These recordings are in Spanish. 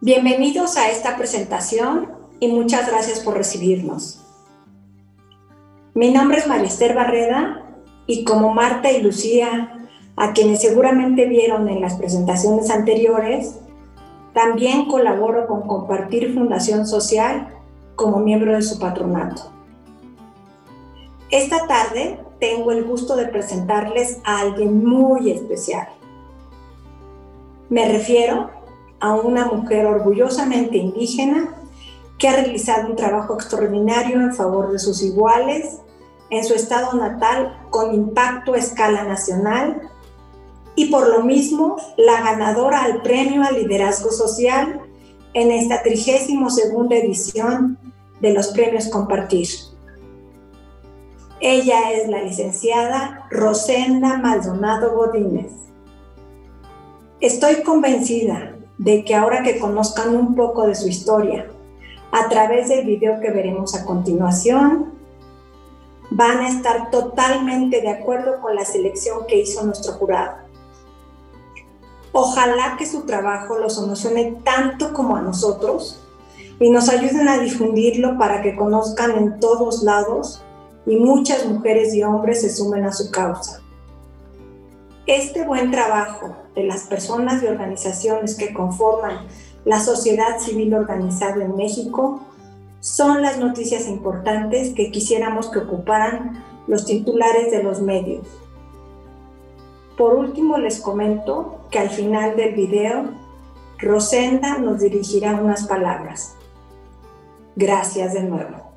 Bienvenidos a esta presentación y muchas gracias por recibirnos. Mi nombre es Malester Barreda y como Marta y Lucía, a quienes seguramente vieron en las presentaciones anteriores, también colaboro con Compartir Fundación Social como miembro de su patronato. Esta tarde tengo el gusto de presentarles a alguien muy especial. Me refiero a una mujer orgullosamente indígena que ha realizado un trabajo extraordinario en favor de sus iguales en su estado natal con impacto a escala nacional y por lo mismo la ganadora al Premio al Liderazgo Social en esta 32ª edición de los Premios Compartir. Ella es la licenciada Rosenda Maldonado Godínez. Estoy convencida de que ahora que conozcan un poco de su historia, a través del video que veremos a continuación, van a estar totalmente de acuerdo con la selección que hizo nuestro jurado. Ojalá que su trabajo los emocione tanto como a nosotros y nos ayuden a difundirlo para que conozcan en todos lados y muchas mujeres y hombres se sumen a su causa. Este buen trabajo de las personas y organizaciones que conforman la sociedad civil organizada en México son las noticias importantes que quisiéramos que ocuparan los titulares de los medios. Por último, les comento que al final del video, Rosenda nos dirigirá unas palabras. Gracias de nuevo.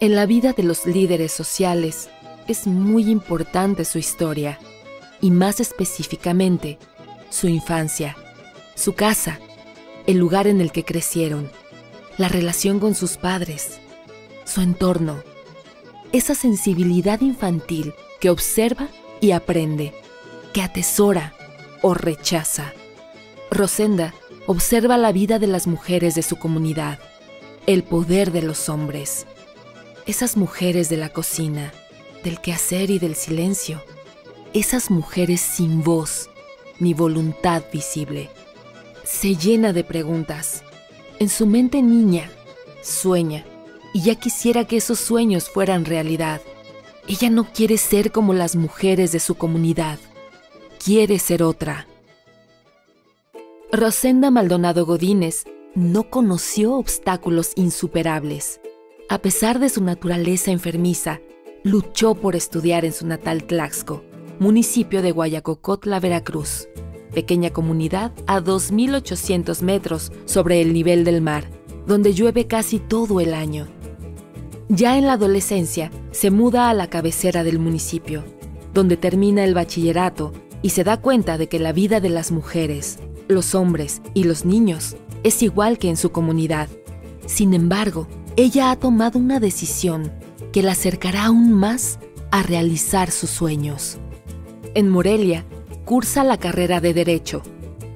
En la vida de los líderes sociales es muy importante su historia, y más específicamente, su infancia, su casa, el lugar en el que crecieron, la relación con sus padres, su entorno, esa sensibilidad infantil que observa y aprende, que atesora o rechaza. Rosenda observa la vida de las mujeres de su comunidad, el poder de los hombres. Esas mujeres de la cocina, del quehacer y del silencio. Esas mujeres sin voz, ni voluntad visible. Se llena de preguntas. En su mente niña, sueña, y ya quisiera que esos sueños fueran realidad. Ella no quiere ser como las mujeres de su comunidad. Quiere ser otra. Rosenda Maldonado Godínez no conoció obstáculos insuperables. A pesar de su naturaleza enfermiza, luchó por estudiar en su natal Tlaxco, municipio de Guayacocotla, Veracruz, pequeña comunidad a 2.800 metros sobre el nivel del mar, donde llueve casi todo el año. Ya en la adolescencia, se muda a la cabecera del municipio, donde termina el bachillerato y se da cuenta de que la vida de las mujeres, los hombres y los niños es igual que en su comunidad. Sin embargo, ella ha tomado una decisión que la acercará aún más a realizar sus sueños. En Morelia, cursa la carrera de Derecho.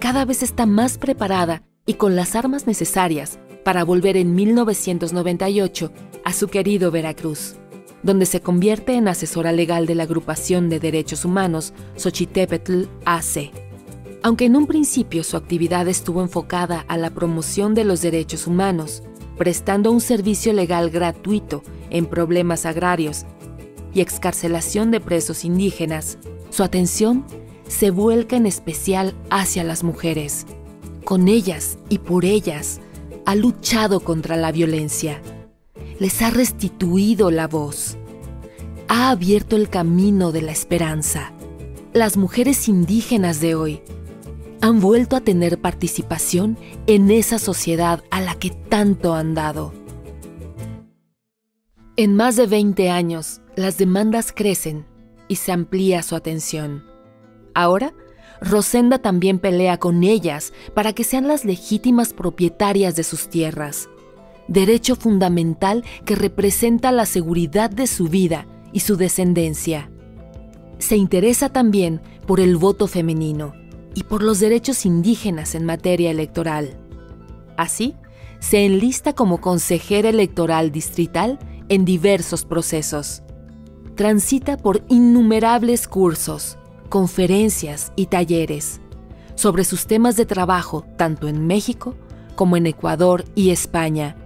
Cada vez está más preparada y con las armas necesarias para volver en 1998 a su querido Veracruz, donde se convierte en asesora legal de la Agrupación de Derechos Humanos Xochitépetl AC. Aunque en un principio su actividad estuvo enfocada a la promoción de los derechos humanos, prestando un servicio legal gratuito en problemas agrarios y excarcelación de presos indígenas, su atención se vuelca en especial hacia las mujeres. Con ellas y por ellas ha luchado contra la violencia. Les ha restituido la voz. Ha abierto el camino de la esperanza. Las mujeres indígenas de hoy han vuelto a tener participación en esa sociedad a la que tanto han dado. En más de 20 años, las demandas crecen y se amplía su atención. Ahora, Rosenda también pelea con ellas para que sean las legítimas propietarias de sus tierras, derecho fundamental que representa la seguridad de su vida y su descendencia. Se interesa también por el voto femenino y por los derechos indígenas en materia electoral. Así, se enlista como consejera electoral distrital en diversos procesos. Transita por innumerables cursos, conferencias y talleres sobre sus temas de trabajo tanto en México como en Ecuador y España,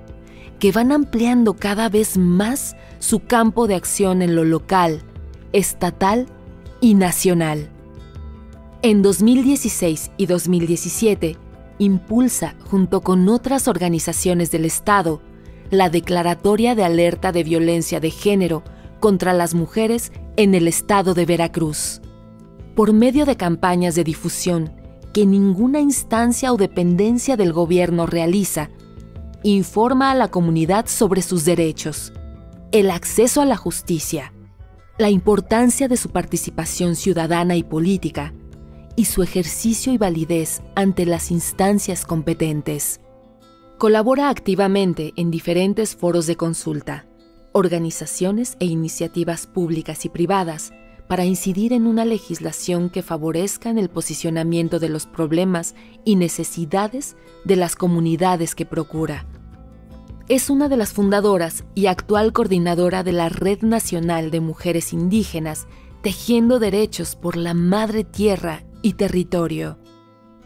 que van ampliando cada vez más su campo de acción en lo local, estatal y nacional. En 2016 y 2017 impulsa, junto con otras organizaciones del Estado, la Declaratoria de Alerta de Violencia de Género contra las Mujeres en el Estado de Veracruz, por medio de campañas de difusión que ninguna instancia o dependencia del gobierno realiza. Informa a la comunidad sobre sus derechos, el acceso a la justicia, la importancia de su participación ciudadana y política, y su ejercicio y validez ante las instancias competentes. Colabora activamente en diferentes foros de consulta, organizaciones e iniciativas públicas y privadas, para incidir en una legislación que favorezca el posicionamiento de los problemas y necesidades de las comunidades que procura. Es una de las fundadoras y actual coordinadora de la Red Nacional de Mujeres Indígenas, tejiendo derechos por la madre tierra y territorio.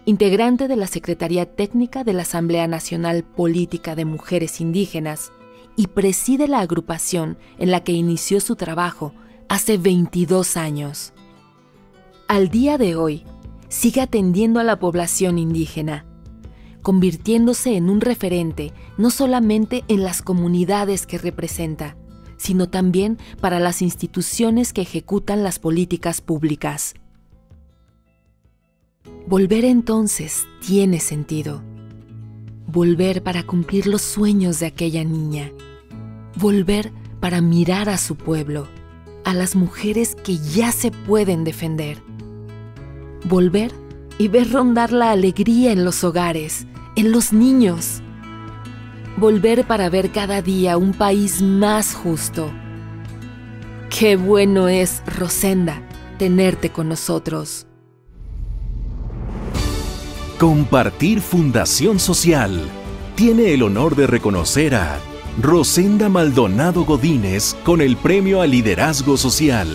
Integrante de la Secretaría Técnica de la Asamblea Nacional Política de Mujeres Indígenas, y preside la agrupación en la que inició su trabajo hace 22 años. Al día de hoy, sigue atendiendo a la población indígena, convirtiéndose en un referente no solamente en las comunidades que representa, sino también para las instituciones que ejecutan las políticas públicas. Volver entonces tiene sentido. Volver para cumplir los sueños de aquella niña. Volver para mirar a su pueblo, a las mujeres que ya se pueden defender. Volver y ver rondar la alegría en los hogares, en los niños. Volver para ver cada día un país más justo. Qué bueno es, Rosenda, tenerte con nosotros. Compartir Fundación Social tiene el honor de reconocer a Rosenda Maldonado Godínez con el Premio a Liderazgo Social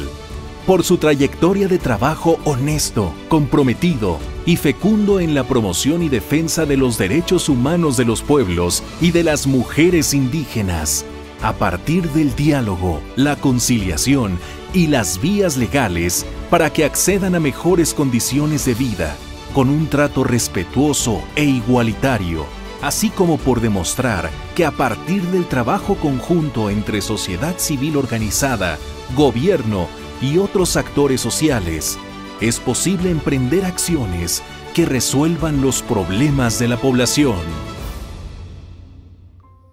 por su trayectoria de trabajo honesto, comprometido y fecundo en la promoción y defensa de los derechos humanos de los pueblos y de las mujeres indígenas, a partir del diálogo, la conciliación y las vías legales para que accedan a mejores condiciones de vida, con un trato respetuoso e igualitario, así como por demostrar que a partir del trabajo conjunto entre sociedad civil organizada, gobierno y otros actores sociales, es posible emprender acciones que resuelvan los problemas de la población.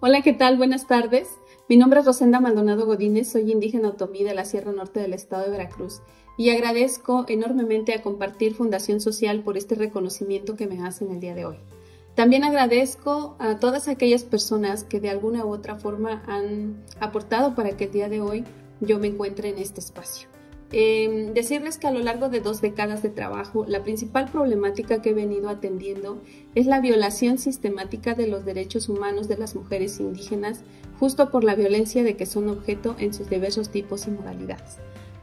Hola, ¿qué tal? Buenas tardes. Mi nombre es Rosenda Maldonado Godínez, soy indígena otomí de la Sierra Norte del Estado de Veracruz y agradezco enormemente a Compartir Fundación Social por este reconocimiento que me hacen el día de hoy. También agradezco a todas aquellas personas que de alguna u otra forma han aportado para que el día de hoy yo me encuentre en este espacio. Decirles que a lo largo de 2 décadas de trabajo, la principal problemática que he venido atendiendo es la violación sistemática de los derechos humanos de las mujeres indígenas, justo por la violencia de que son objeto en sus diversos tipos y modalidades.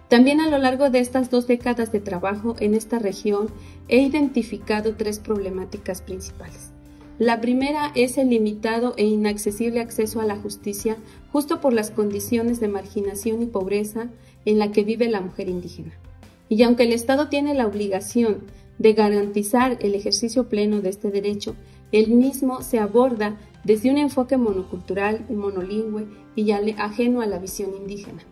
También a lo largo de estas 2 décadas de trabajo en esta región, he identificado 3 problemáticas principales. La primera es el limitado e inaccesible acceso a la justicia, justo por las condiciones de marginación y pobreza en la que vive la mujer indígena. Y aunque el Estado tiene la obligación de garantizar el ejercicio pleno de este derecho, el mismo se aborda desde un enfoque monocultural, monolingüe y ajeno a la visión indígena.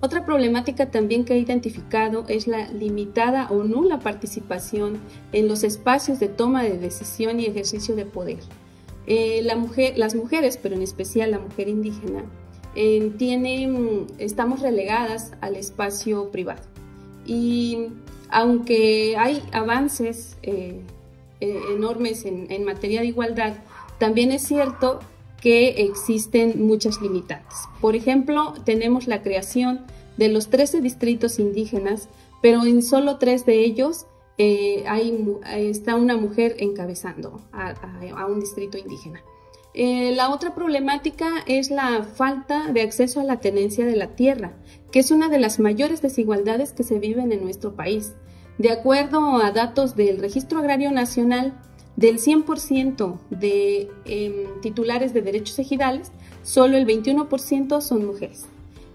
Otra problemática también que he identificado es la limitada o nula participación en los espacios de toma de decisión y ejercicio de poder. Las mujeres, pero en especial la mujer indígena, estamos relegadas al espacio privado. Y aunque hay avances enormes en materia de igualdad, también es cierto que existen muchas limitantes. Por ejemplo, tenemos la creación de los 13 distritos indígenas, pero en solo 3 de ellos está una mujer encabezando a un distrito indígena. La otra problemática es la falta de acceso a la tenencia de la tierra, que es una de las mayores desigualdades que se viven en nuestro país. De acuerdo a datos del Registro Agrario Nacional, del 100% de titulares de derechos ejidales, solo el 21% son mujeres.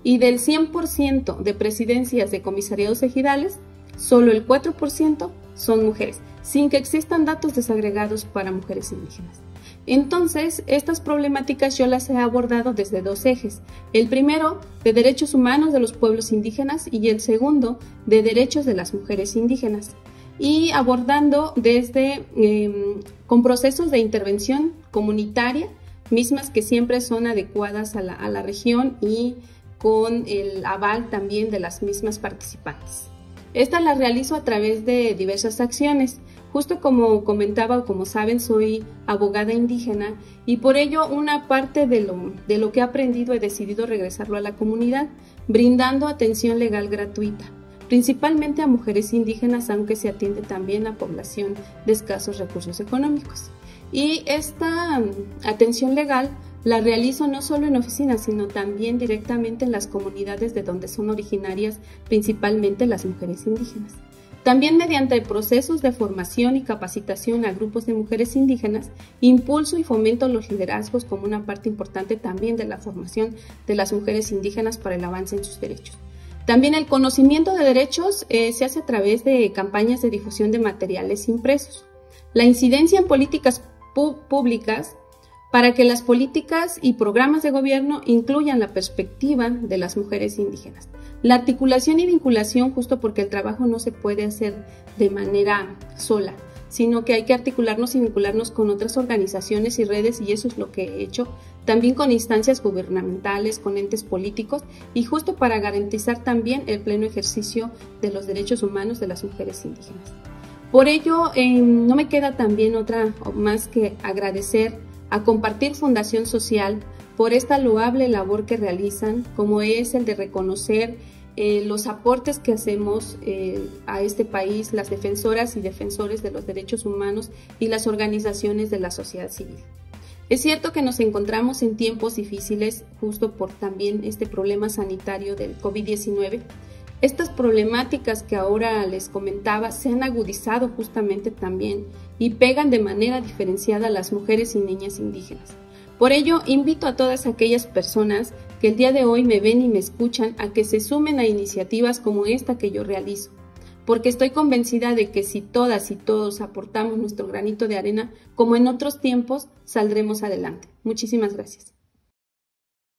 Y del 100% de presidencias de comisariados ejidales, solo el 4% son mujeres, sin que existan datos desagregados para mujeres indígenas. Entonces, estas problemáticas yo las he abordado desde 2 ejes. El primero, de derechos humanos de los pueblos indígenas, y el segundo, de derechos de las mujeres indígenas. Y abordando desde, con procesos de intervención comunitaria, mismas que siempre son adecuadas a la región y con el aval también de las mismas participantes. Estas las realizo a través de diversas acciones. Justo como comentaba o como saben, soy abogada indígena y por ello una parte de lo que he aprendido he decidido regresarlo a la comunidad, brindando atención legal gratuita, principalmente a mujeres indígenas, aunque se atiende también a población de escasos recursos económicos. Y esta atención legal la realizo no solo en oficinas, sino también directamente en las comunidades de donde son originarias principalmente las mujeres indígenas. También mediante procesos de formación y capacitación a grupos de mujeres indígenas, impulso y fomento los liderazgos como una parte importante también de la formación de las mujeres indígenas para el avance en sus derechos. También el conocimiento de derechos se hace a través de campañas de difusión de materiales impresos. La incidencia en políticas públicas para que las políticas y programas de gobierno incluyan la perspectiva de las mujeres indígenas. La articulación y vinculación, justo porque el trabajo no se puede hacer de manera sola, sino que hay que articularnos y vincularnos con otras organizaciones y redes, y eso es lo que he hecho, también con instancias gubernamentales, con entes políticos, y justo para garantizar también el pleno ejercicio de los derechos humanos de las mujeres indígenas. Por ello, no me queda también otra más que agradecer a Compartir Fundación Social por esta loable labor que realizan, como es el de reconocer los aportes que hacemos a este país, las defensoras y defensores de los derechos humanos y las organizaciones de la sociedad civil. Es cierto que nos encontramos en tiempos difíciles, justo por también este problema sanitario del COVID-19. Estas problemáticas que ahora les comentaba se han agudizado justamente también y pegan de manera diferenciada a las mujeres y niñas indígenas. Por ello, invito a todas aquellas personas que el día de hoy me ven y me escuchan a que se sumen a iniciativas como esta que yo realizo, porque estoy convencida de que si todas y todos aportamos nuestro granito de arena, como en otros tiempos, saldremos adelante. Muchísimas gracias.